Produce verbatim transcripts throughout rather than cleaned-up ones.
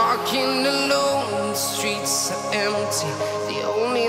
walking alone, the streets are empty. The only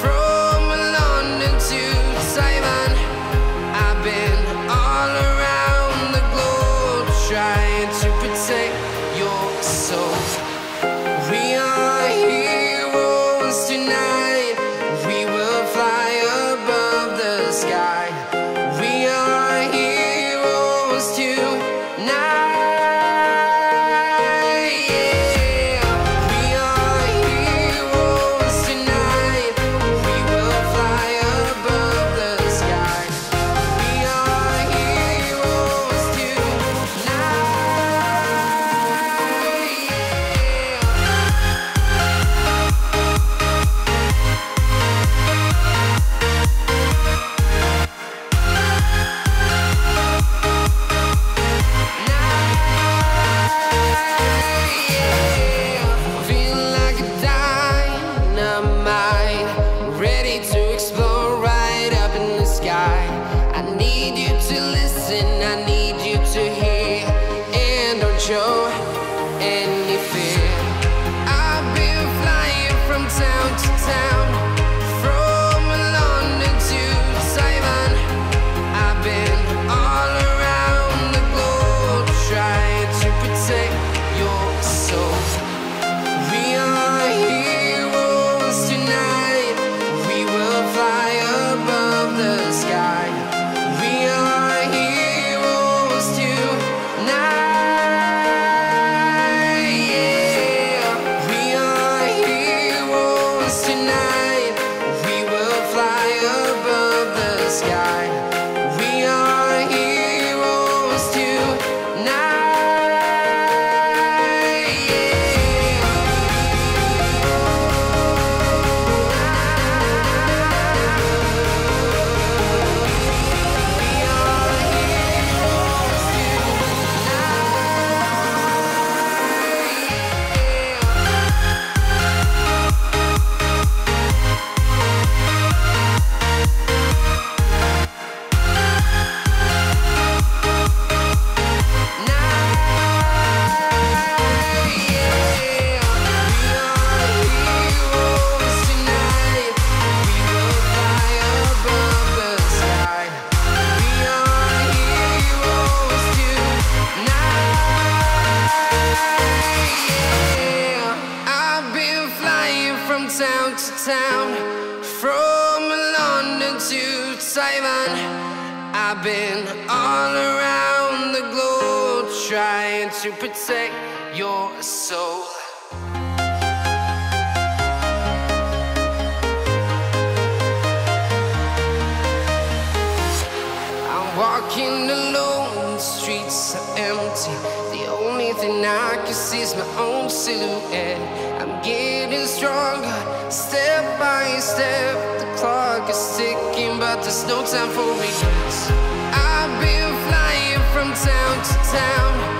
from London to Taiwan. I've been all around the globe, trying to protect your soul. We are heroes tonight. We will fly above the sky. We are heroes tonight. Yeah. We are heroes tonight. We will fly above the sky. We are heroes tonight. Yeah. I feel like a dynamite, ready to explode right up in the sky. I need you to listen, I need you to hear, and don't show any fear. I've been flying from town to town, from London to Taiwan. I've been all around the globe, trying to protect your soul. We are heroes tonight. We will fly above the sky. We are heroes tonight. Yeah. We are heroes tonight. We will fly above the sky. We are heroes tonight. Yeah. Town to town, from London to Taiwan. I've been all around the globe, trying to protect your soul. I'm walking alone, the streets are empty. Everything I can see is my own silhouette. I'm getting stronger, step by step. The clock is ticking, but there's no time for me. I've been flying from town to town.